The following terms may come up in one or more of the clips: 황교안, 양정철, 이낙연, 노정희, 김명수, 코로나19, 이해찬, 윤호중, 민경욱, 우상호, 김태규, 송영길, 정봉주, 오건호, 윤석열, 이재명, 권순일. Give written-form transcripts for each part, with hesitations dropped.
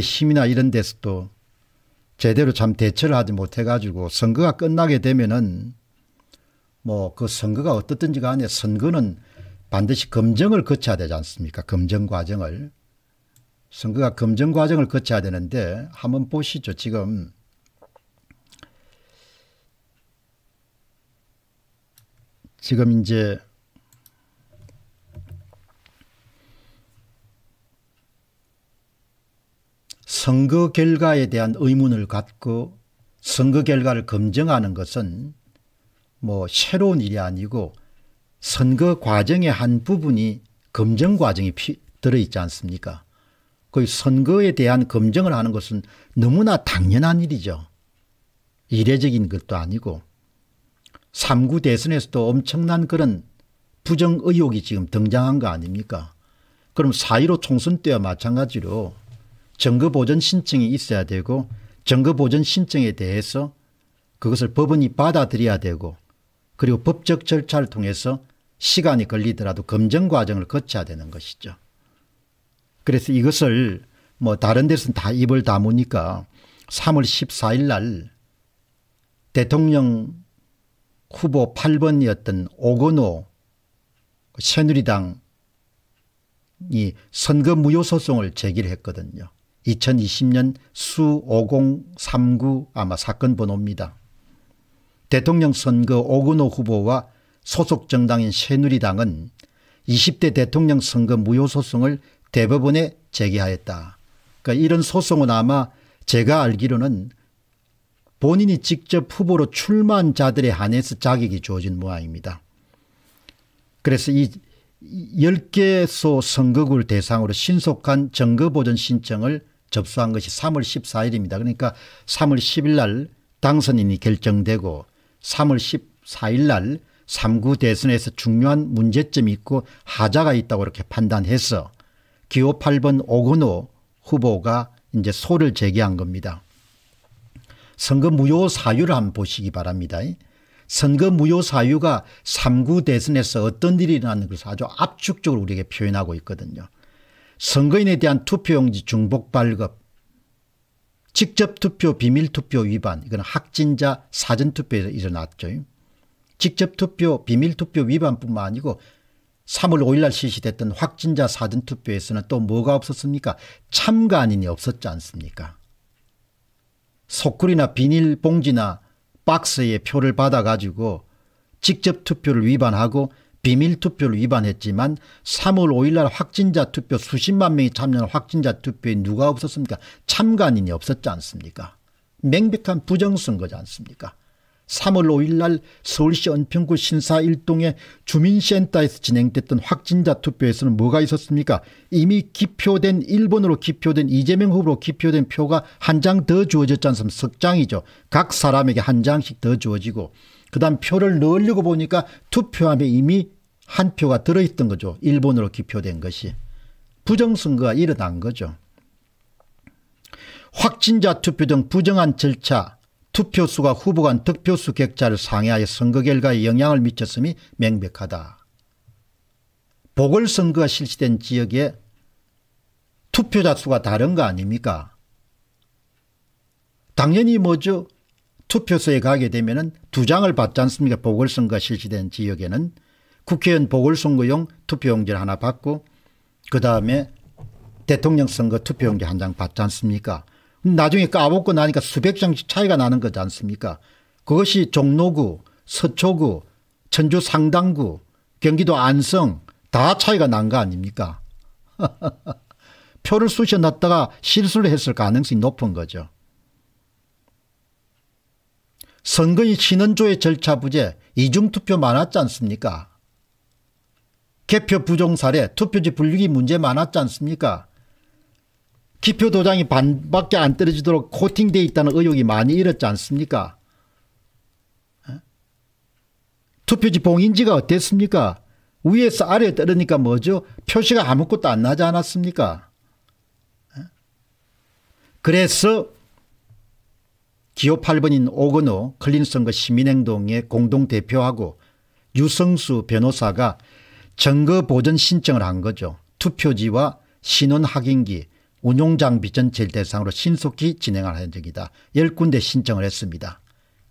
시민이나 이런 데서 또 제대로 참 대처를 하지 못해가지고 선거가 끝나게 되면은 뭐 그 선거가 어떻든지 간에 선거는 반드시 검증을 거쳐야 되지 않습니까? 검증 과정을. 선거가 검증 과정을 거쳐야 되는데 한번 보시죠. 지금 이제 선거 결과에 대한 의문을 갖고 선거 결과를 검증하는 것은 뭐 새로운 일이 아니고 선거 과정의 한 부분이 검증 과정이 들어있지 않습니까? 그 선거에 대한 검증을 하는 것은 너무나 당연한 일이죠. 이례적인 것도 아니고 3구 대선에서도 엄청난 그런 부정 의혹이 지금 등장한 거 아닙니까? 그럼 4.15 총선 때와 마찬가지로 정거보전 신청이 있어야 되고 정거보전 신청에 대해서 그것을 법원이 받아들여야 되고 그리고 법적 절차를 통해서 시간이 걸리더라도 검증 과정을 거쳐야 되는 것이죠. 그래서 이것을 뭐 다른 데서는 다 입을 다무니까 3월 14일 날 대통령 후보 8번이었던 오건호 새누리당이 선거 무효 소송을 제기를 했거든요. 2020년 수 5039 아마 사건 번호입니다. 대통령 선거 오건호 후보와 소속 정당인 새누리당은 20대 대통령 선거 무효 소송을 대법원에 제기하였다. 그러니까 이런 소송은 아마 제가 알기로는 본인이 직접 후보로 출마한 자들에 한해서 자격이 주어진 모양입니다. 그래서 이 10개소 선거구를 대상으로 신속한 정거보전 신청을 접수한 것이 3월 14일입니다. 그러니까 3월 10일 날 당선인이 결정되고 3월 14일 날 3구 대선에서 중요한 문제점이 있고 하자가 있다고 이렇게 판단해서 기호 8번 오건호 후보가 이제 소를 제기한 겁니다. 선거 무효 사유를 한번 보시기 바랍니다. 선거 무효 사유가 3구 대선에서 어떤 일이 일어나는 것을 아주 압축적으로 우리에게 표현하고 있거든요. 선거인에 대한 투표용지 중복 발급, 직접 투표 비밀 투표 위반, 이건 확진자 사전 투표에서 일어났죠. 직접 투표 비밀 투표 위반뿐만 아니고 3월 5일 날 실시됐던 확진자 사전 투표에서는 또 뭐가 없었습니까? 참관인이 없었지 않습니까? 소쿠리나 비닐봉지나 박스에 표를 받아가지고 직접 투표를 위반하고 비밀 투표를 위반했지만 3월 5일 날 확진자 투표 수십만 명이 참여한 확진자 투표에 누가 없었습니까? 참관인이 없었지 않습니까? 명백한 부정선거지 않습니까? 3월 5일 날 서울시 은평구 신사 1동의 주민센터에서 진행됐던 확진자 투표에서는 뭐가 있었습니까? 이미 기표된 1번으로 기표된 이재명 후보로 기표된 표가 한 장 더 주어졌지 않습니까? 석 장이죠. 각 사람에게 한 장씩 더 주어지고 그다음 표를 넣으려고 보니까 투표함에 이미 한 표가 들어있던 거죠. 1번으로 기표된 것이. 부정선거가 일어난 거죠. 확진자 투표 등 부정한 절차. 투표수가 후보 간 득표수 격차를 상회하여 선거 결과에 영향을 미쳤음이 명백하다. 보궐선거가 실시된 지역에 투표자 수가 다른 거 아닙니까? 당연히 뭐죠? 투표소에 가게 되면 2장을 받지 않습니까? 보궐선거가 실시된 지역에는 국회의원 보궐선거용 투표용지를 하나 받고 그다음에 대통령 선거 투표용지 한 장 받지 않습니까? 나중에 까먹고 나니까 수백 장씩 차이가 나는 거지 않습니까? 그것이 종로구, 서초구, 전주 상당구, 경기도 안성 다 차이가 난 거 아닙니까? 표를 쑤셔놨다가 실수를 했을 가능성이 높은 거죠. 선거인 신원조회 절차 부재, 이중투표 많았지 않습니까? 개표 부정 사례, 투표지 분류기 문제 많았지 않습니까? 기표 도장이 반밖에 안 떨어지도록 코팅되어 있다는 의혹이 많이 일었지 않습니까? 투표지 봉인지가 어땠습니까? 위에서 아래에 떨으니까 뭐죠? 표시가 아무것도 안 나지 않았습니까? 그래서 기호 8번인 오건호 클린선거 시민행동의 공동대표하고 유성수 변호사가 정거보전 신청을 한 거죠. 투표지와 신원확인기 운용장 비전체를 대상으로 신속히 진행할 흔적이다. 10군데 신청을 했습니다.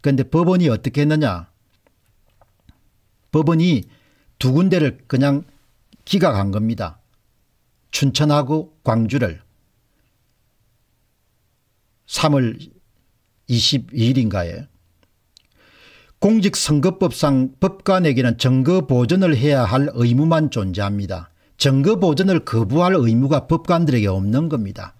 그런데 법원이 어떻게 했느냐. 법원이 2군데를 그냥 기각한 겁니다. 춘천하고 광주를 3월 22일인가에 공직선거법상 법관에게는 증거 보존을 해야 할 의무만 존재합니다. 증거 보존을 거부할 의무가 법관들에게 없는 겁니다.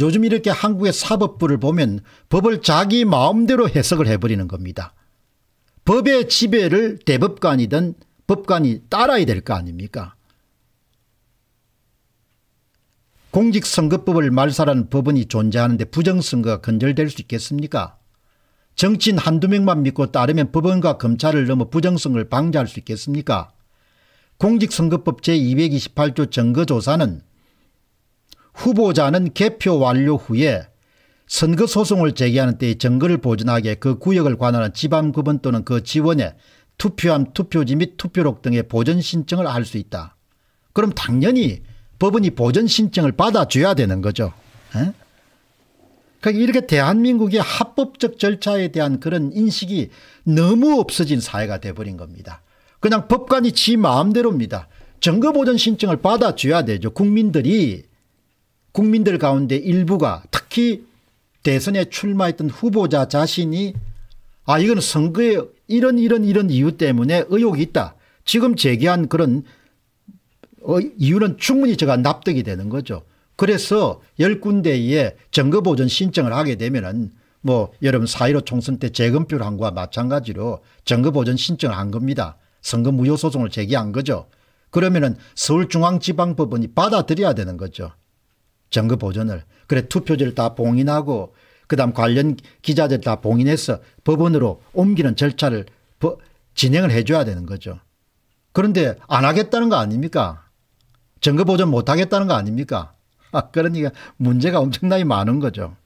요즘 이렇게 한국의 사법부를 보면 법을 자기 마음대로 해석을 해버리는 겁니다. 법의 지배를 대법관이든 법관이 따라야 될 거 아닙니까? 공직선거법을 말살한 법원이 존재하는데 부정선거가 건절될 수 있겠습니까? 정치인 한두 명만 믿고 따르면 법원과 검찰을 넘어 부정선거를 방지할 수 있겠습니까? 공직선거법 제228조 증거조사는 후보자는 개표 완료 후에 선거소송을 제기하는 때의 증거를 보존하게 그 구역을 관할한 지방법원 또는 그 지원에 투표함, 투표지 및 투표록 등의 보존신청을 할 수 있다. 그럼 당연히 법원이 보존신청을 받아줘야 되는 거죠. 에? 그러니까 이렇게 대한민국의 합법적 절차에 대한 그런 인식이 너무 없어진 사회가 돼버린 겁니다. 그냥 법관이 지 마음대로입니다. 증거보존신청을 받아줘야 되죠. 국민들 가운데 일부가, 특히 대선에 출마했던 후보자 자신이 아 이건 선거에 이런 이유 때문에 의혹이 있다. 지금 제기한 그런 이유는 충분히 제가 납득이 되는 거죠. 그래서 10군데에 증거보존 신청을 하게 되면은 뭐 여러분 4.15 총선 때 재검표를 한 거와 마찬가지로 증거보존 신청을 한 겁니다. 선거 무효소송을 제기한 거죠. 그러면은 서울중앙지방법원이 받아들여야 되는 거죠. 증거보존을. 그래 투표지를 다 봉인하고 그다음 관련 기자들 다 봉인해서 법원으로 옮기는 절차를 진행을 해줘야 되는 거죠. 그런데 안 하겠다는 거 아닙니까? 증거보존 못 하겠다는 거 아닙니까? 그러니까 문제가 엄청나게 많은 거죠.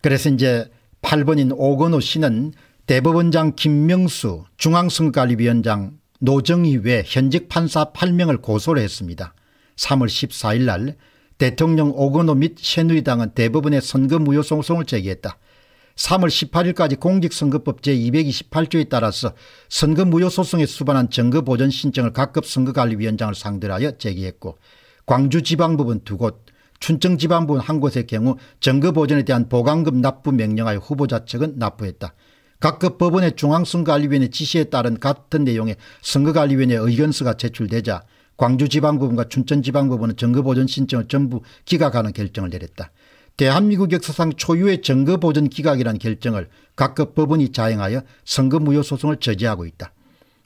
그래서 이제 8번인 오건호 씨는 대법원장 김명수, 중앙선거관리위원장 노정희 외 현직 판사 8명을 고소를 했습니다. 3월 14일 날 대통령 오건호 및 새누리당은 대법원에 선거무효소송을 제기했다. 3월 18일까지 공직선거법 제228조에 따라서 선거무효소송에 수반한 증거보존 신청을 각급 선거관리위원장을 상대하여 제기했고 광주지방법원 2곳, 춘천지방법원 1곳의 경우 증거보존에 대한 보강금 납부 명령하여 후보자 측은 납부했다. 각급 법원의 중앙선거관리위원회 지시에 따른 같은 내용의 선거관리위원회 의견서가 제출되자 광주지방법원과 춘천지방법원은 증거보존 신청을 전부 기각하는 결정을 내렸다. 대한민국 역사상 초유의 증거보존 기각이라는 결정을 각급 법원이 자행하여 선거무효소송을 저지하고 있다.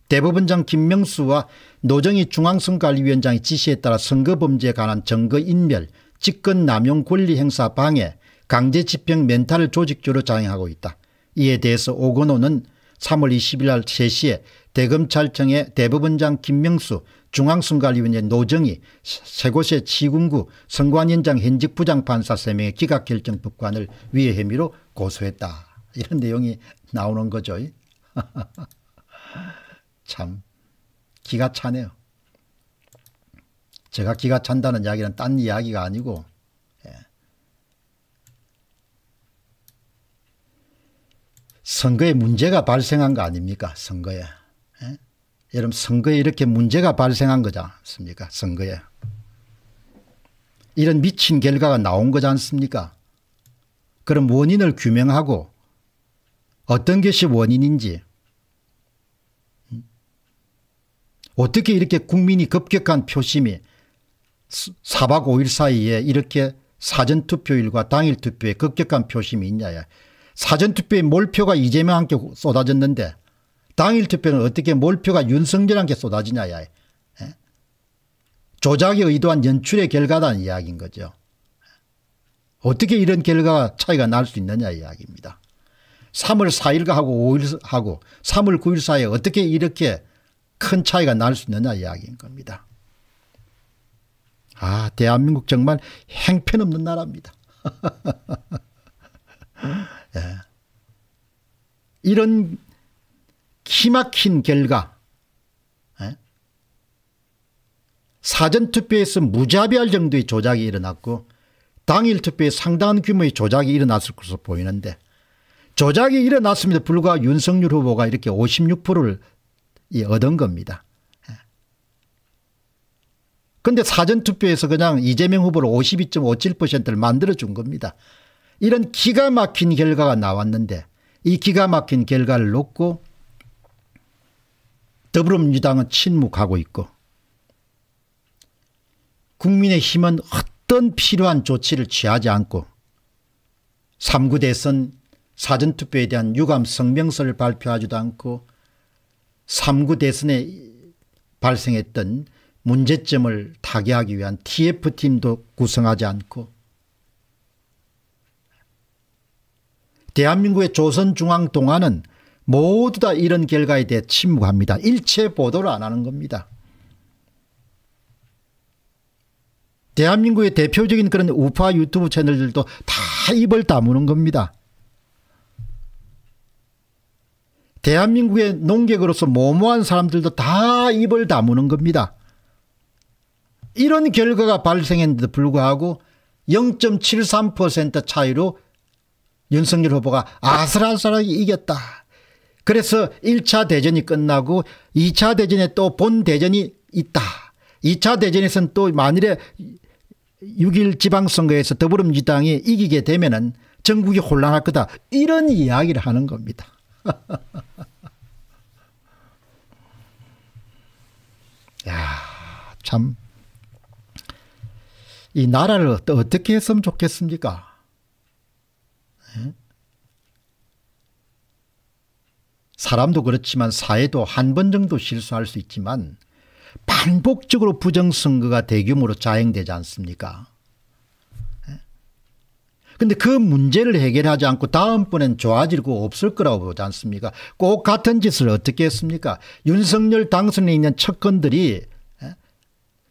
대법원장 김명수와 노정희 중앙선관리위원장의 지시에 따라 선거범죄에 관한 증거인멸, 직권남용 권리행사 방해, 강제집행 멘탈을 조직적으로 자행하고 있다. 이에 대해서 오건호는 3월 20일 날 3시에 대검찰청에 대법원장 김명수, 중앙선관리위원회 노정희, 세 곳의 지군구 선관위원장 현직 부장판사 3명의 기각결정법관을 위해 혐의로 고소했다. 이런 내용이 나오는 거죠. 참 기가 차네요. 제가 기가 찬다는 이야기는 딴 이야기가 아니고 선거에 문제가 발생한 거 아닙니까? 선거에. 예? 여러분 선거에 이렇게 문제가 발생한 거지 않습니까? 선거에. 이런 미친 결과가 나온 거지 않습니까? 그럼 원인을 규명하고 어떤 것이 원인인지, 어떻게 이렇게 국민이 급격한 표심이 4박 5일 사이에 이렇게 사전투표일과 당일투표에 급격한 표심이 있냐. 사전투표에 몰표가 이재명한테 쏟아졌는데 당일투표는 어떻게 몰표가 윤석열한테 쏟아지냐. 예? 조작에 의도한 연출의 결과라는 이야기인 거죠. 어떻게 이런 결과가 차이가 날 수 있느냐 이야기입니다. 3월 4일하고 5일하고 3월 9일 사이에 어떻게 이렇게 큰 차이가 날 수 있느냐 이야기인 겁니다. 아, 대한민국 정말 행편없는 나라입니다. 예. 이런 기막힌 결과, 예? 사전투표에서 무자비할 정도의 조작이 일어났고 당일투표에 상당한 규모의 조작이 일어났을 것으로 보이는데, 조작이 일어났음에도 불구하고 윤석열 후보가 이렇게 56%를 얻은 겁니다. 그런데 사전투표에서 그냥 이재명 후보를 52.57%를 만들어준 겁니다. 이런 기가 막힌 결과가 나왔는데, 이 기가 막힌 결과를 놓고 더불어민주당은 침묵하고 있고 국민의힘은 어떤 필요한 조치를 취하지 않고 3구 대선 사전투표에 대한 유감 성명서를 발표하지도 않고 3구 대선에 발생했던 문제점을 타개하기 위한 TF팀도 구성하지 않고 대한민국의 조선중앙동아는 모두 다 이런 결과에 대해 침묵합니다. 일체 보도를 안 하는 겁니다. 대한민국의 대표적인 그런 우파 유튜브 채널들도 다 입을 다무는 겁니다. 대한민국의 농객으로서 모모한 사람들도 다 입을 다무는 겁니다. 이런 결과가 발생했는데도 불구하고 0.73% 차이로 윤석열 후보가 아슬아슬하게 이겼다. 그래서 1차 대전이 끝나고 2차 대전에 또 본 대전이 있다. 2차 대전에서는 또 만일에 6.1 지방선거에서 더불어민주당이 이기게 되면은 전국이 혼란할 거다. 이런 이야기를 하는 겁니다. 야, 참 이 나라를 어떻게 했으면 좋겠습니까? 사람도 그렇지만 사회도 한 번 정도 실수할 수 있지만 반복적으로 부정선거가 대규모로 자행되지 않습니까? 그런데 그 문제를 해결하지 않고 다음번엔 좋아질 거 없을 거라고 보지 않습니까? 꼭 같은 짓을 어떻게 했습니까? 윤석열 당선에 있는 척건들이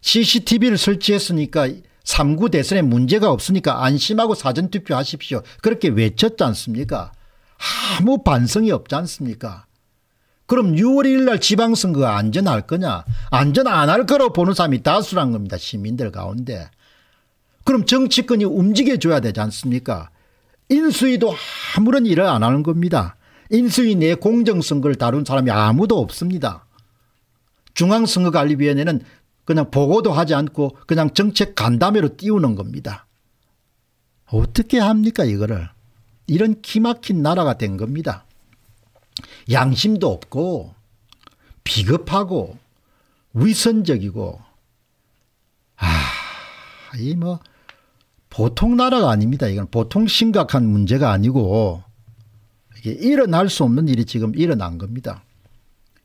CCTV를 설치했으니까 3구 대선에 문제가 없으니까 안심하고 사전투표 하십시오. 그렇게 외쳤지 않습니까? 아무 반성이 없지 않습니까? 그럼 6월 1일 날 지방선거가 안전할 거냐? 안전 안 할 거라고 보는 사람이 다수란 겁니다. 시민들 가운데. 그럼 정치권이 움직여줘야 되지 않습니까? 인수위도 아무런 일을 안 하는 겁니다. 인수위 내 공정선거를 다룬 사람이 아무도 없습니다. 중앙선거관리위원회는 그냥 보고도 하지 않고 그냥 정책 간담회로 띄우는 겁니다. 어떻게 합니까 이거를. 이런 기막힌 나라가 된 겁니다. 양심도 없고 비겁하고 위선적이고, 이 뭐 보통 나라가 아닙니다. 이건 보통 심각한 문제가 아니고 이게 일어날 수 없는 일이 지금 일어난 겁니다.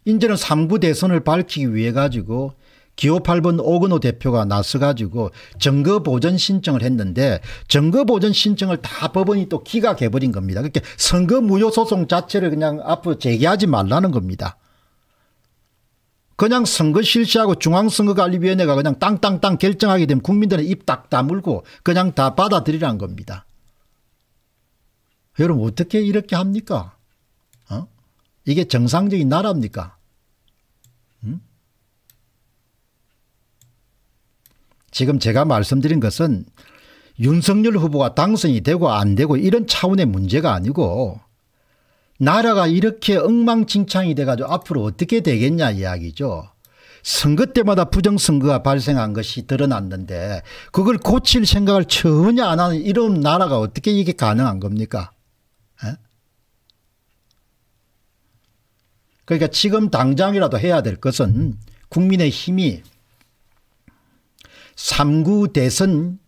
이제는 3구 대선을 밝히기 위해 가지고 기호 8번 오건호 대표가 나서가지고 증거보전 신청을 했는데, 증거보전 신청을 다 법원이 또 기각해버린 겁니다. 그러니까 선거무효소송 자체를 그냥 앞으로 제기하지 말라는 겁니다. 그냥 선거 실시하고 중앙선거관리위원회가 그냥 땅땅땅 결정하게 되면 국민들은 입 딱 다물고 그냥 다 받아들이라는 겁니다. 여러분 어떻게 이렇게 합니까? 이게 정상적인 나라입니까? 지금 제가 말씀드린 것은 윤석열 후보가 당선이 되고 안 되고 이런 차원의 문제가 아니고, 나라가 이렇게 엉망진창이 돼가지고 앞으로 어떻게 되겠냐 이야기죠. 선거 때마다 부정선거가 발생한 것이 드러났는데 그걸 고칠 생각을 전혀 안 하는 이런 나라가 어떻게 이게 가능한 겁니까? 그러니까 지금 당장이라도 해야 될 것은 국민의힘이 3구 대선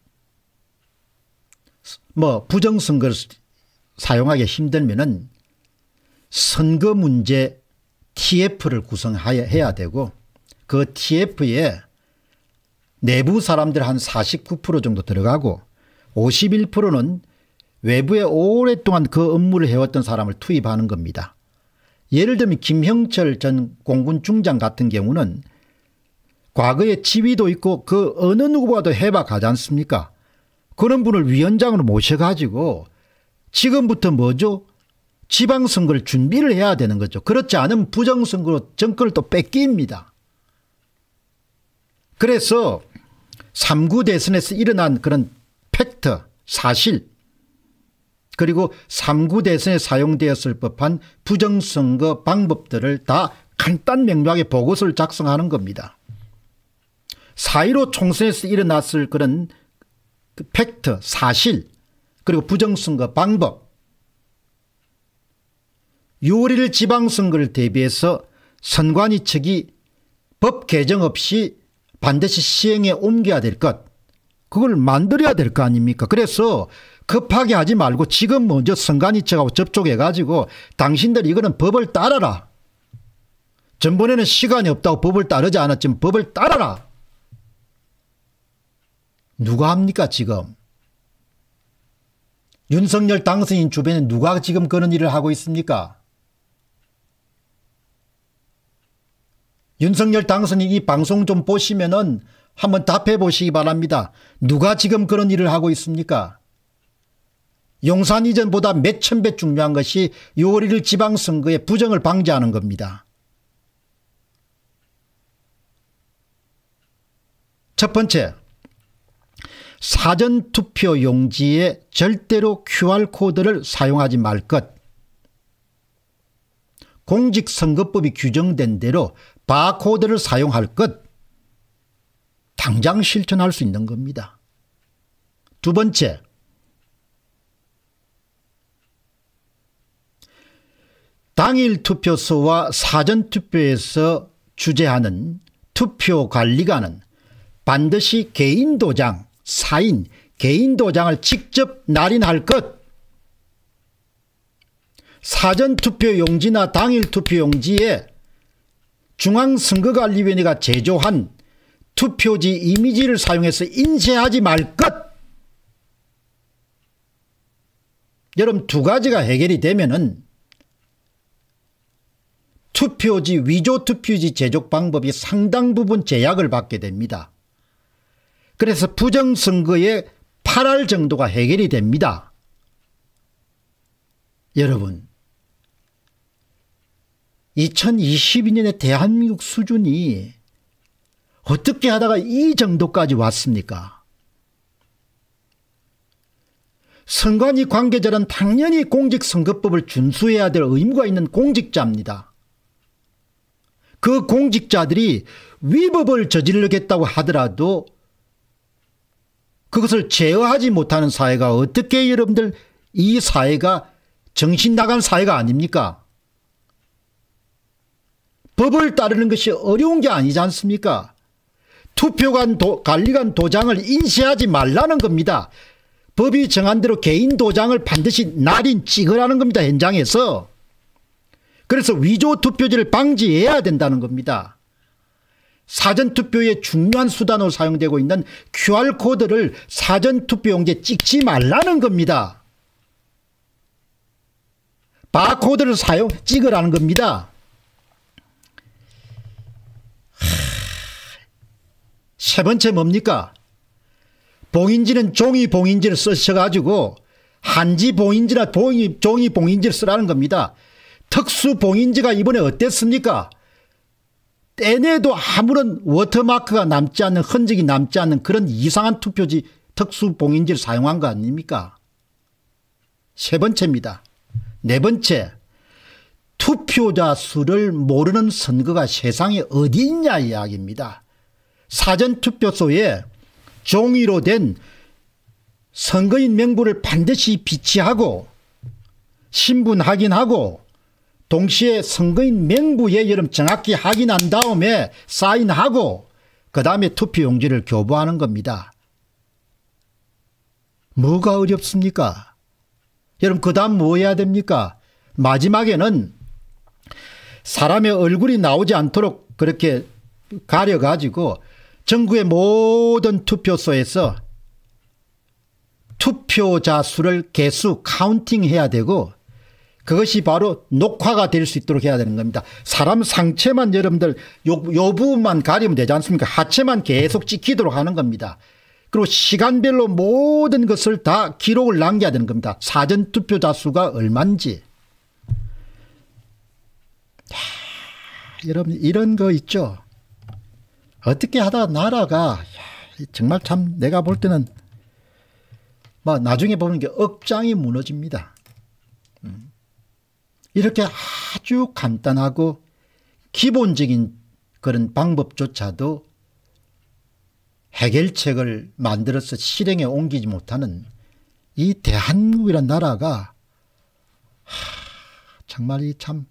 뭐 부정선거를 사용하기 힘들면은 선거 문제 TF를 구성해야 되고, 그 TF에 내부 사람들 한 49% 정도 들어가고 51%는 외부에 오랫동안 그 업무를 해왔던 사람을 투입하는 겁니다. 예를 들면 김형철 전 공군 중장 같은 경우는 과거에 지위도 있고 그 어느 누구보다도 해박하지 않습니까? 그런 분을 위원장으로 모셔가지고 지금부터 뭐죠? 지방선거를 준비를 해야 되는 거죠. 그렇지 않으면 부정선거로 정권을 또 뺏깁니다. 그래서 3구 대선에서 일어난 그런 팩트, 사실, 그리고 3구 대선에 사용되었을 법한 부정선거 방법들을 다 간단 명료하게 보고서를 작성하는 겁니다. 4.15 총선에서 일어났을 그런 팩트, 사실, 그리고 부정선거 방법, 6월 1일 지방선거를 대비해서 선관위 측이 법 개정 없이 반드시 시행에 옮겨야 될 것, 그걸 만들어야 될 거 아닙니까? 그래서 급하게 하지 말고 지금 먼저 선관위 측하고 접촉해가지고 당신들 이거는 법을 따라라. 전번에는 시간이 없다고 법을 따르지 않았지만 법을 따라라. 누가 합니까 지금? 윤석열 당선인 주변에 누가 지금 그런 일을 하고 있습니까? 윤석열 당선인 이 방송 좀 보시면은 한번 답해 보시기 바랍니다. 누가 지금 그런 일을 하고 있습니까? 용산 이전보다 몇천 배 중요한 것이 6월 1일 지방선거의 부정을 방지하는 겁니다. 첫 번째, 사전투표 용지에 절대로 QR코드를 사용하지 말 것. 공직선거법이 규정된 대로 바코드를 사용할 것. 당장 실천할 수 있는 겁니다. 두 번째, 당일 투표소와 사전투표에서 주재하는 투표관리관은 반드시 개인 도장, 사인, 개인 도장을 직접 날인할 것. 사전투표 용지나 당일 투표 용지에 중앙선거관리위원회가 제조한 투표지 이미지를 사용해서 인쇄하지 말 것. 여러분, 두 가지가 해결이 되면은 투표지, 위조 투표지 제조 방법이 상당 부분 제약을 받게 됩니다. 그래서 부정선거의 8할 정도가 해결이 됩니다. 여러분, 2022년에 대한민국 수준이 어떻게 하다가 이 정도까지 왔습니까? 선관위 관계자는 당연히 공직선거법을 준수해야 될 의무가 있는 공직자입니다. 그 공직자들이 위법을 저지르겠다고 하더라도 그것을 제어하지 못하는 사회가 어떻게, 여러분들, 이 사회가 정신 나간 사회가 아닙니까? 법을 따르는 것이 어려운 게 아니지 않습니까? 투표관 관리관 도장을 인쇄하지 말라는 겁니다. 법이 정한 대로 개인 도장을 반드시 날인 찍으라는 겁니다. 현장에서. 그래서 위조 투표지를 방지해야 된다는 겁니다. 사전투표의 중요한 수단으로 사용되고 있는 QR코드를 사전투표용지에 찍지 말라는 겁니다. 바코드를 찍으라는 겁니다. 세 번째 뭡니까? 봉인지는 종이 봉인지를 쓰셔가지고 한지 봉인지나 종이 봉인지를 쓰라는 겁니다. 특수 봉인지가 이번에 어땠습니까? 떼내도 아무런 워터마크가 남지 않는, 흔적이 남지 않는 그런 이상한 투표지 특수 봉인지를 사용한 거 아닙니까? 세 번째입니다. 네 번째, 투표자 수를 모르는 선거가 세상에 어디 있냐 이야기입니다. 사전투표소에 종이로 된 선거인 명부를 반드시 비치하고 신분 확인하고 동시에 선거인 명부에 여름 정확히 확인한 다음에 사인하고 그 다음에 투표용지를 교부하는 겁니다. 뭐가 어렵습니까? 여러분, 그 다음 뭐 해야 됩니까? 마지막에는 사람의 얼굴이 나오지 않도록 그렇게 가려가지고 전국의 모든 투표소에서 투표자 수를 개수 카운팅해야 되고 그것이 바로 녹화가 될 수 있도록 해야 되는 겁니다. 사람 상체만, 여러분들, 요 부분만 가리면 되지 않습니까? 하체만 계속 찍히도록 하는 겁니다. 그리고 시간별로 모든 것을 다 기록을 남겨야 되는 겁니다. 사전투표자 수가 얼만지. 여러분, 이런 거 있죠? 어떻게 하다 나라가 정말 참 내가 볼 때는 막 나중에 보는 게 억장이 무너집니다. 이렇게 아주 간단하고 기본적인 그런 방법조차도 해결책을 만들어서 실행에 옮기지 못하는 이 대한민국이란 나라가 정말 이 참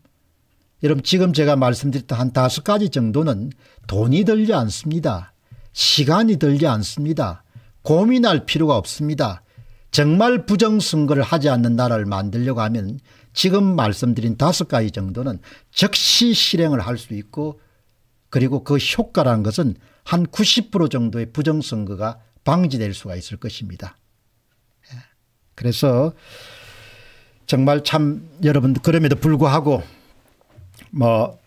여러분 지금 제가 말씀드렸던 한 5가지 정도는 돈이 들지 않습니다. 시간이 들지 않습니다. 고민할 필요가 없습니다. 정말 부정선거를 하지 않는 나라를 만들려고 하면 지금 말씀드린 5가지 정도는 즉시 실행을 할 수 있고, 그리고 그 효과라는 것은 한 90% 정도의 부정선거가 방지될 수가 있을 것입니다. 그래서 정말 참 여러분 그럼에도 불구하고 뭐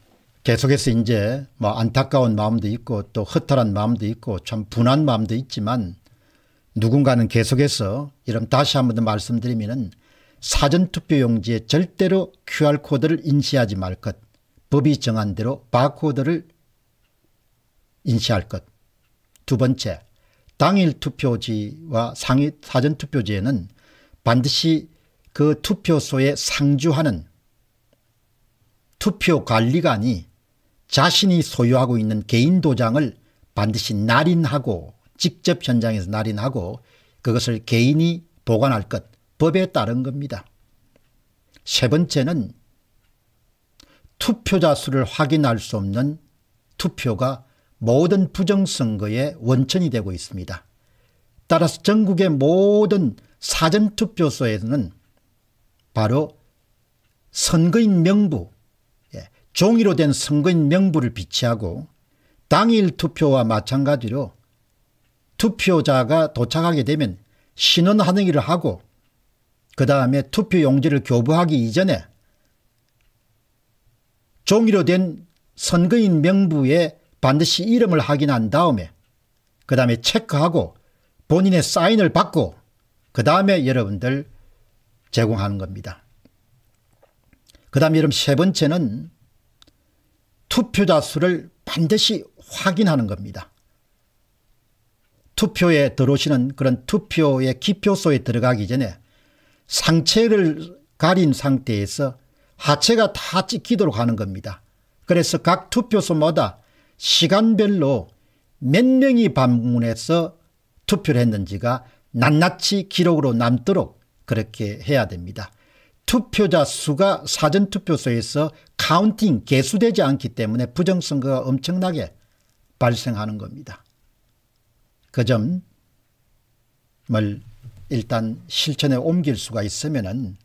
계속해서 이제 뭐 안타까운 마음도 있고 또 허탈한 마음도 있고 참 분한 마음도 있지만, 누군가는 계속해서 이런 다시 한 번 더 말씀드리면은 사전투표용지에 절대로 QR코드를 인쇄하지 말 것, 법이 정한 대로 바코드를 인쇄할 것. 2번째, 당일 투표지와 상위 사전투표지에는 반드시 그 투표소에 상주하는 투표관리관이 자신이 소유하고 있는 개인 도장을 반드시 날인하고, 직접 현장에서 날인하고 그것을 개인이 보관할 것. 법에 따른 겁니다. 3번째는 투표자 수를 확인할 수 없는 투표가 모든 부정선거의 원천이 되고 있습니다. 따라서 전국의 모든 사전투표소에는 바로 선거인 명부, 종이로 된 선거인 명부를 비치하고, 당일 투표와 마찬가지로 투표자가 도착하게 되면 신원 확인을 하고, 그 다음에 투표용지를 교부하기 이전에 종이로 된 선거인 명부에 반드시 이름을 확인한 다음에, 그 다음에 체크하고 본인의 사인을 받고, 그 다음에 여러분들 제공하는 겁니다. 그 다음에 여러분 4번째는 투표자 수를 반드시 확인하는 겁니다. 투표에 들어오시는 그런 투표의 기표소에 들어가기 전에 상체를 가린 상태에서 하체가 다 찍히도록 하는 겁니다. 그래서 각 투표소마다 시간별로 몇 명이 방문해서 투표를 했는지가 낱낱이 기록으로 남도록 그렇게 해야 됩니다. 투표자 수가 사전투표소에서 카운팅 개수되지 않기 때문에 부정선거가 엄청나게 발생하는 겁니다. 그 점을 일단 실천에 옮길 수가 있으면은,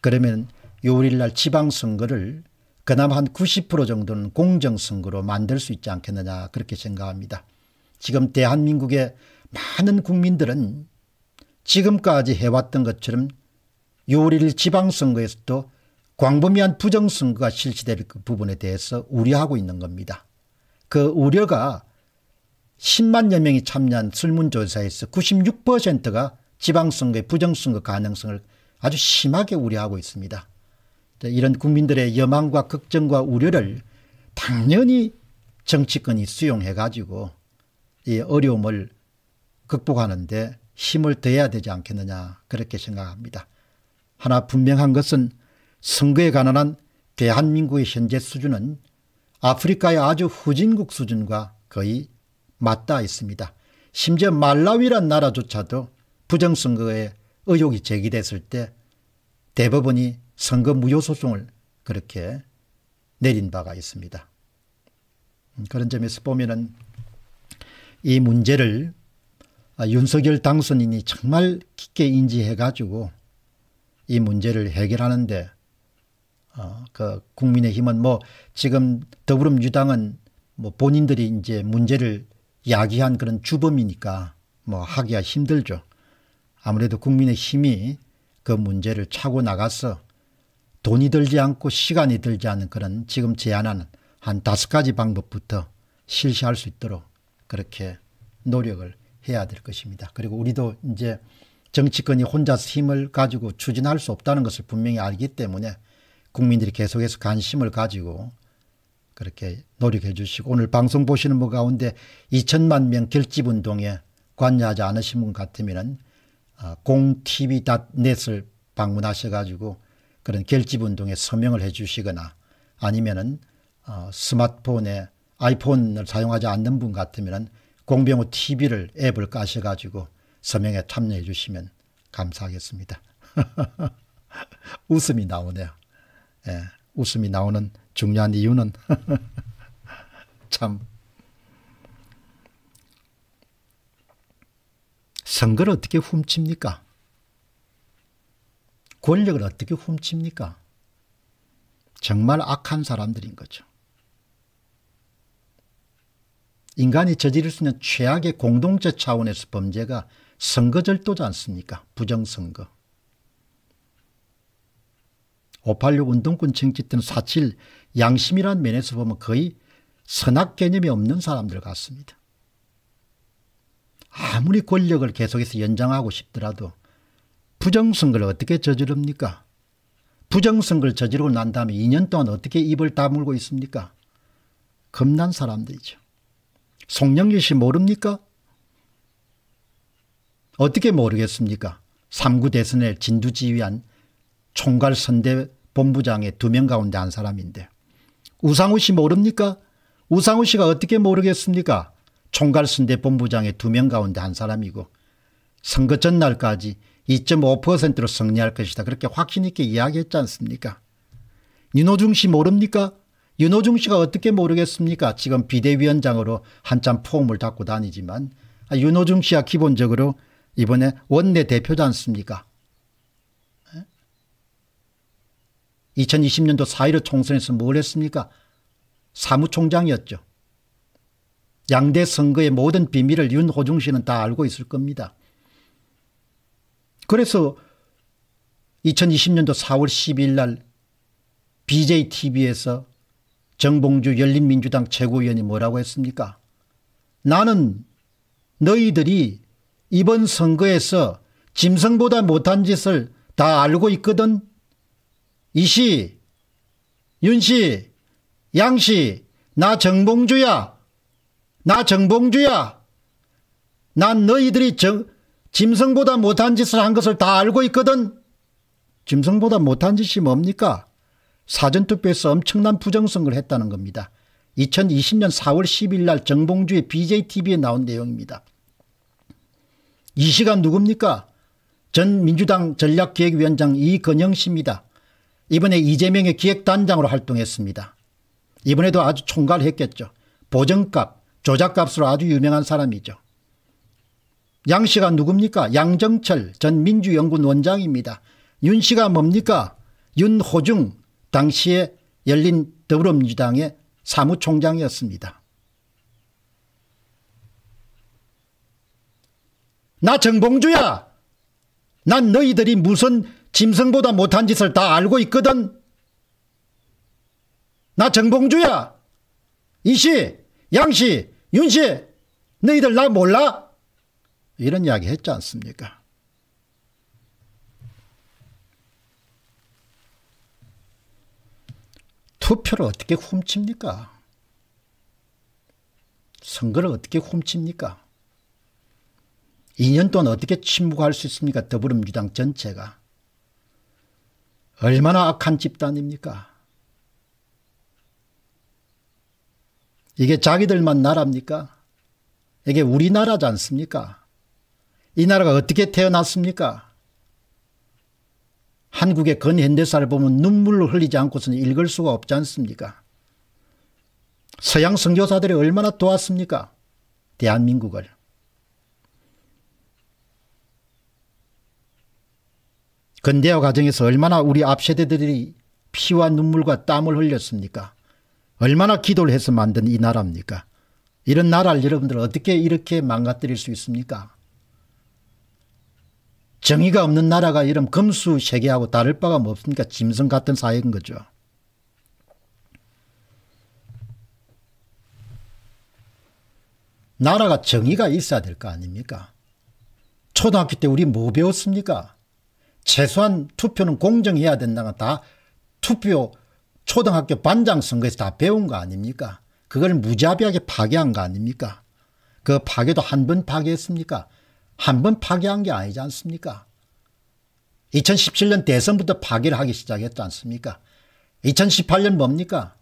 그러면 6월 1날 지방선거를 그나마 한 90% 정도는 공정선거로 만들 수 있지 않겠느냐 그렇게 생각합니다. 지금 대한민국의 많은 국민들은 지금까지 해왔던 것처럼 6월 1일 지방선거에서도 광범위한 부정선거가 실시될 그 부분에 대해서 우려하고 있는 겁니다. 그 우려가 10만여 명이 참여한 설문조사에서 96%가 지방선거의 부정선거 가능성을 아주 심하게 우려하고 있습니다. 이런 국민들의 염망과 걱정과 우려를 당연히 정치권이 수용해가지고 이 어려움을 극복하는 데 힘을 더해야 되지 않겠느냐 그렇게 생각합니다. 하나 분명한 것은 선거에 관한 대한민국의 현재 수준은 아프리카의 아주 후진국 수준과 거의 맞닿아 있습니다. 심지어 말라위란 나라조차도 부정선거에 의혹이 제기됐을 때 대법원이 선거 무효소송을 그렇게 내린 바가 있습니다. 그런 점에서 보면은 이 문제를 윤석열 당선인이 정말 깊게 인지해가지고 이 문제를 해결하는데, 그 국민의힘은 뭐 지금 더불어민주당은 뭐 본인들이 이제 문제를 야기한 그런 주범이니까 뭐 하기가 힘들죠. 아무래도 국민의힘이 그 문제를 차고 나가서 돈이 들지 않고 시간이 들지 않은 그런 지금 제안하는 한 5가지 방법부터 실시할 수 있도록 그렇게 노력을 해야 될 것입니다. 그리고 우리도 이제 정치권이 혼자서 힘을 가지고 추진할 수 없다는 것을 분명히 알기 때문에 국민들이 계속해서 관심을 가지고 그렇게 노력해 주시고 오늘 방송 보시는 분 가운데 2천만 명 결집운동에 관여하지 않으신 분 같으면 공tv.net을 방문하셔가지고 그런 결집운동에 서명을 해 주시거나 아니면은 스마트폰에 아이폰을 사용하지 않는 분 같으면 공병호 TV를 앱을 까셔가지고 서명에 참여해 주시면 감사하겠습니다. 웃음이 나오네요. 예, 웃음이 나오는 중요한 이유는 참 선거를 어떻게 훔칩니까? 권력을 어떻게 훔칩니까? 정말 악한 사람들인 거죠. 인간이 저지를 수 있는 최악의 공동체 차원에서 범죄가 선거절도지 않습니까? 부정선거. 586 운동권 정치 때는 사실 양심이란 면에서 보면 거의 선악 개념이 없는 사람들 같습니다. 아무리 권력을 계속해서 연장하고 싶더라도 부정선거를 어떻게 저지릅니까? 부정선거를 저지르고 난 다음에 2년 동안 어떻게 입을 다물고 있습니까? 겁난 사람들이죠. 송영길 씨 모릅니까? 어떻게 모르겠습니까? 3구 대선에 진두지휘한 총괄선대본부장의 2명 가운데 한 사람인데 우상호 씨 모릅니까? 우상호 씨가 어떻게 모르겠습니까? 총괄선대본부장의 2명 가운데 한 사람이고 선거 전날까지 2.5%로 승리할 것이다. 그렇게 확신 있게 이야기했지 않습니까? 윤호중 씨 모릅니까? 윤호중 씨가 어떻게 모르겠습니까? 지금 비대위원장으로 한참 포옹을 잡고 다니지만 윤호중 씨가 기본적으로 이번에 원내대표지 않습니까? 2020년도 4.15 총선에서 뭘 했습니까? 사무총장이었죠. 양대 선거의 모든 비밀을 윤호중 씨는 다 알고 있을 겁니다. 그래서 2020년도 4월 10일 날 BJTV에서 정봉주 열린민주당 최고위원이 뭐라고 했습니까? 나는 너희들이 이번 선거에서 짐승보다 못한 짓을 다 알고 있거든. 이씨, 윤씨, 양씨, 나 정봉주야. 나 정봉주야. 난 너희들이 짐승보다 못한 짓을 한 것을 다 알고 있거든. 짐승보다 못한 짓이 뭡니까? 사전투표에서 엄청난 부정선거를 했다는 겁니다. 2020년 4월 10일 날 정봉주의 BJTV에 나온 내용입니다. 이 시간 누굽니까? 전 민주당 전략기획위원장 이건영 씨입니다. 이번에 이재명의 기획단장으로 활동했습니다. 이번에도 아주 총괄했겠죠. 보정값, 조작값으로 아주 유명한 사람이죠. 양 씨가 누굽니까? 양정철 전 민주연구원 원장입니다. 윤 씨가 뭡니까? 윤호중 당시에 열린 더불어민주당의 사무총장이었습니다. 나 정봉주야. 난 너희들이 무슨 짐승보다 못한 짓을 다 알고 있거든. 나 정봉주야. 이씨, 양씨, 윤씨, 너희들 나 몰라? 이런 이야기 했지 않습니까? 투표를 어떻게 훔칩니까? 선거를 어떻게 훔칩니까? 2년 동안 어떻게 침묵할 수 있습니까? 더불어민주당 전체가. 얼마나 악한 집단입니까? 이게 자기들만 나라입니까? 이게 우리나라지 않습니까? 이 나라가 어떻게 태어났습니까? 한국의 근현대사를 보면 눈물을 흘리지 않고서는 읽을 수가 없지 않습니까? 서양 선교사들이 얼마나 도왔습니까? 대한민국을. 근대화 과정에서 얼마나 우리 앞세대들이 피와 눈물과 땀을 흘렸습니까? 얼마나 기도를 해서 만든 이 나라입니까? 이런 나라를 여러분들 어떻게 이렇게 망가뜨릴 수 있습니까? 정의가 없는 나라가 이런 금수세계하고 다를 바가 없으니까 짐승 같은 사회인 거죠. 나라가 정의가 있어야 될 거 아닙니까? 초등학교 때 우리 뭐 배웠습니까? 최소한 투표는 공정해야 된다가 다 투표 초등학교 반장 선거에서 다 배운 거 아닙니까? 그걸 무자비하게 파괴한 거 아닙니까? 그 파괴도 한 번 파괴했습니까? 한 번 파괴한 게 아니지 않습니까? 2017년 대선부터 파괴를 하기 시작했지 않습니까? 2018년 뭡니까?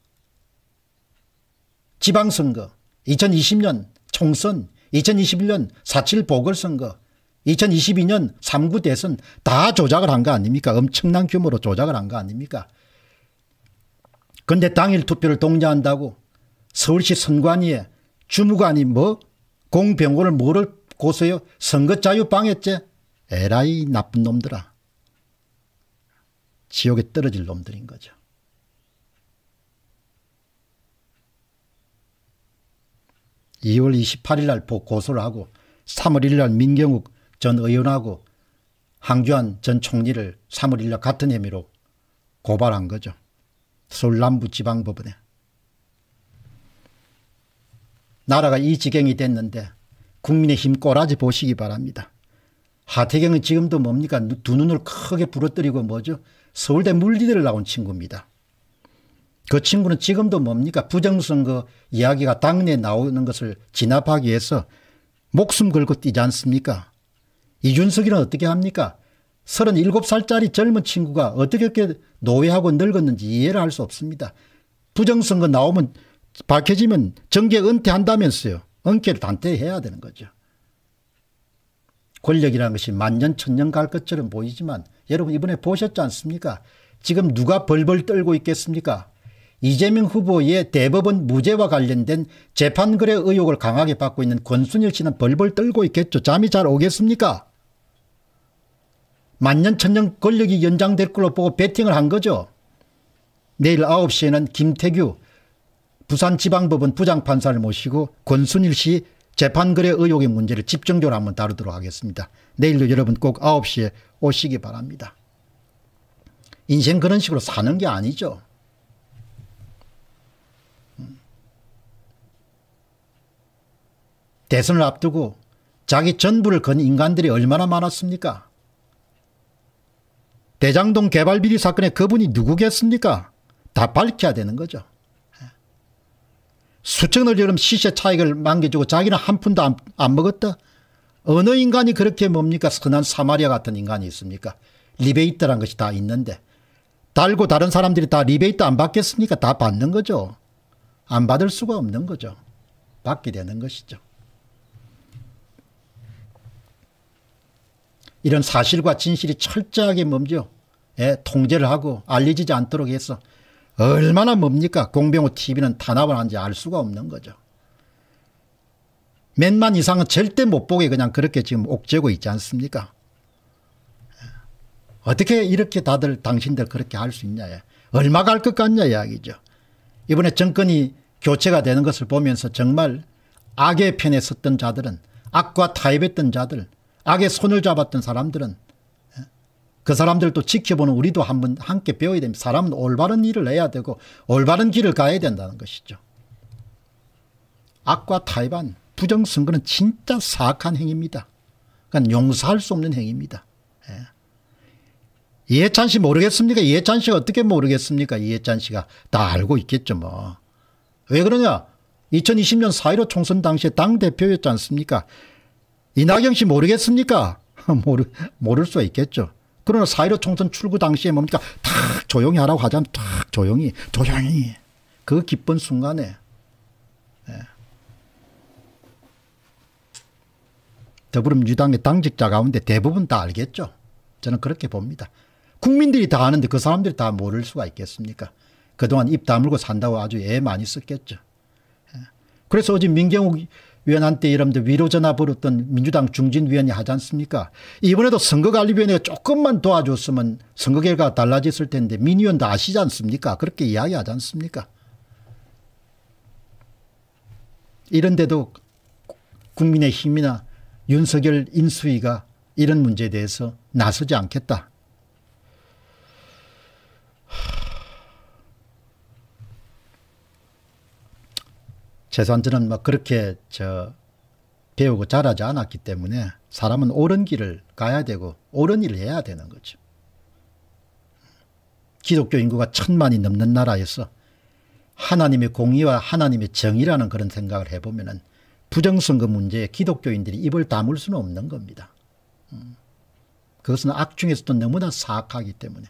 지방선거, 2020년 총선, 2021년 4.7 보궐선거, 2022년 3구 대선 다 조작을 한 거 아닙니까? 엄청난 규모로 조작을 한 거 아닙니까? 그런데 당일 투표를 독려한다고 서울시 선관위에 주무관이 뭐 공병호를 뭐를 고소해요? 선거자유방해죄? 에라이 나쁜 놈들아. 지옥에 떨어질 놈들인 거죠. (2월 28일) 날 고소를 하고 (3월 1일) 날 민경욱 전 의원하고 황교안 전 총리를 (3월 1일) 날 같은 혐의로 고발한 거죠. 서울 남부지방법원에. 나라가 이 지경이 됐는데 국민의힘 꼬라지 보시기 바랍니다. 하태경은 지금도 뭡니까? 두 눈을 크게 부러뜨리고 뭐죠? 서울대 물리대를 나온 친구입니다. 그 친구는 지금도 뭡니까? 부정선거 이야기가 당내에 나오는 것을 진압하기 위해서 목숨 걸고 뛰지 않습니까? 이준석이는 어떻게 합니까? 37살짜리 젊은 친구가 어떻게 이렇게 노예하고 늙었는지 이해를 할 수 없습니다. 부정선거 나오면 밝혀지면 정계 은퇴한다면서요. 은퇴를 단퇴해야 되는 거죠. 권력이라는 것이 만년 천년 갈 것처럼 보이지만 여러분 이번에 보셨지 않습니까? 지금 누가 벌벌 떨고 있겠습니까? 이재명 후보의 대법원 무죄와 관련된 재판거래 의혹을 강하게 받고 있는 권순일 씨는 벌벌 떨고 있겠죠. 잠이 잘 오겠습니까? 만년천년 권력이 연장될 걸로 보고 배팅을 한 거죠. 내일 9시에는 김태규 부산지방법원 부장판사를 모시고 권순일 씨 재판거래 의혹의 문제를 집중적으로 한번 다루도록 하겠습니다. 내일도 여러분 꼭 9시에 오시기 바랍니다. 인생 그런 식으로 사는 게 아니죠. 대선을 앞두고 자기 전부를 건 인간들이 얼마나 많았습니까? 대장동 개발 비리 사건에 그분이 누구겠습니까? 다 밝혀야 되는 거죠. 수천을 여름 시세 차익을 만겨주고 자기는 한 푼도 안 먹었다. 어느 인간이 그렇게 뭡니까? 선한 사마리아 같은 인간이 있습니까? 리베이트라는 것이 다 있는데 달고 다른 사람들이 다 리베이트 안 받겠습니까? 다 받는 거죠. 안 받을 수가 없는 거죠. 받게 되는 것이죠. 이런 사실과 진실이 철저하게 뭡죠? 예, 통제를 하고 알려지지 않도록 해서 얼마나 뭡니까? 공병호 TV는 탄압을 하는지 알 수가 없는 거죠. 몇만 이상은 절대 못 보게 그냥 그렇게 지금 옥죄고 있지 않습니까? 어떻게 이렇게 다들 당신들 그렇게 할 수 있냐. 얼마 갈 것 같냐 이야기죠. 이번에 정권이 교체가 되는 것을 보면서 정말 악의 편에 섰던 자들은 악과 타협했던 자들 악의 손을 잡았던 사람들은 그 사람들도 지켜보는 우리도 한번 함께 배워야 됩니다. 사람은 올바른 일을 해야 되고 올바른 길을 가야 된다는 것이죠. 악과 타협한 부정선거는 진짜 사악한 행위입니다. 그러니까 용서할 수 없는 행위입니다. 예. 이해찬 씨 모르겠습니까? 이해찬 씨가 어떻게 모르겠습니까? 이해찬 씨가 다 알고 있겠죠 뭐. 왜 그러냐? 2020년 4.15 총선 당시에 당대표였지 않습니까? 이낙연 씨 모르겠습니까? 모를 수가 있겠죠. 그러나 4.15 총선 출구 당시에 뭡니까? 탁 조용히 하라고 하자면 탁 조용히 그 기쁜 순간에 예. 더불어민주당의 당직자 가운데 대부분 다 알겠죠. 저는 그렇게 봅니다. 국민들이 다 아는데 그 사람들이 다 모를 수가 있겠습니까? 그동안 입 다물고 산다고 아주 애 많이 썼겠죠. 예. 그래서 어제 민경욱 위원한테 여러분들 위로전화 벌였던 민주당 중진위원이 하지 않습니까? 이번에도 선거관리위원회가 조금만 도와줬으면 선거 결과가 달라졌을 텐데 민 의원도 아시지 않습니까? 그렇게 이야기하지 않습니까? 이런데도 국민의힘이나 윤석열 인수위가 이런 문제에 대해서 나서지 않겠다. 최소한 저는 막 그렇게 배우고 자라지 않았기 때문에 사람은 옳은 길을 가야 되고 옳은 일을 해야 되는 거죠. 기독교 인구가 1000만이 넘는 나라에서 하나님의 공의와 하나님의 정의라는 그런 생각을 해보면은 부정선거 문제에 기독교인들이 입을 다물 수는 없는 겁니다. 그것은 악중에서도 너무나 사악하기 때문에.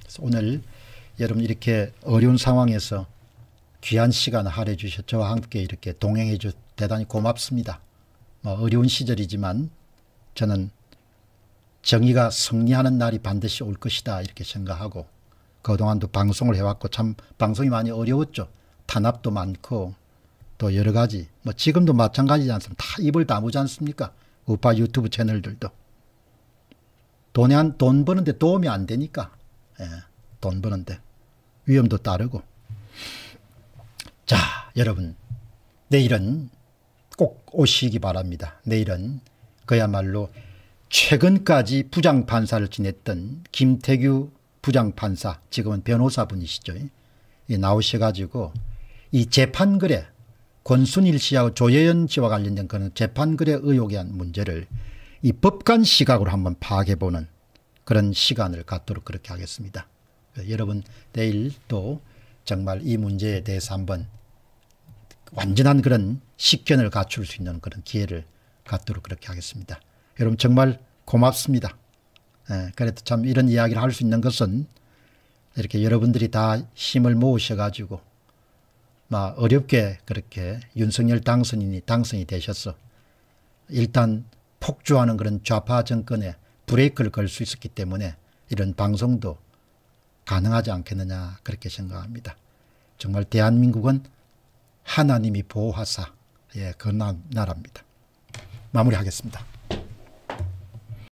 그래서 오늘 여러분 이렇게 어려운 상황에서 귀한 시간 할애해 주셔서 저와 함께 이렇게 동행해 주셔서 대단히 고맙습니다. 뭐 어려운 시절이지만 저는 정의가 승리하는 날이 반드시 올 것이다 이렇게 생각하고, 그동안도 방송을 해왔고 참 방송이 많이 어려웠죠. 탄압도 많고 또 여러 가지, 뭐 지금도 마찬가지지 않습니까? 다 입을 다무지 않습니까? 우파 유튜브 채널들도. 돈 버는데 도움이 안 되니까. 예, 돈 버는데 위험도 따르고. 자, 여러분 내일은 꼭 오시기 바랍니다. 내일은 그야말로 최근까지 부장판사를 지냈던 김태규 부장판사, 지금은 변호사분이시죠. 예, 나오셔가지고 이 재판글에 권순일 씨하고 조혜연 씨와 관련된 그런 재판글의 의혹에 대한 문제를 이 법관 시각으로 한번 파악해보는 그런 시간을 갖도록 그렇게 하겠습니다. 여러분 내일 또 정말 이 문제에 대해서 한번 완전한 그런 식견을 갖출 수 있는 그런 기회를 갖도록 그렇게 하겠습니다. 여러분 정말 고맙습니다. 예, 그래도 참 이런 이야기를 할 수 있는 것은 이렇게 여러분들이 다 힘을 모으셔가지고 막 어렵게 그렇게 윤석열 당선인이 당선이 되셔서 일단 폭주하는 그런 좌파 정권에 브레이크를 걸 수 있었기 때문에 이런 방송도 가능하지 않겠느냐 그렇게 생각합니다. 정말 대한민국은 하나님이 보호하사, 예, 그런 나라입니다. 마무리하겠습니다.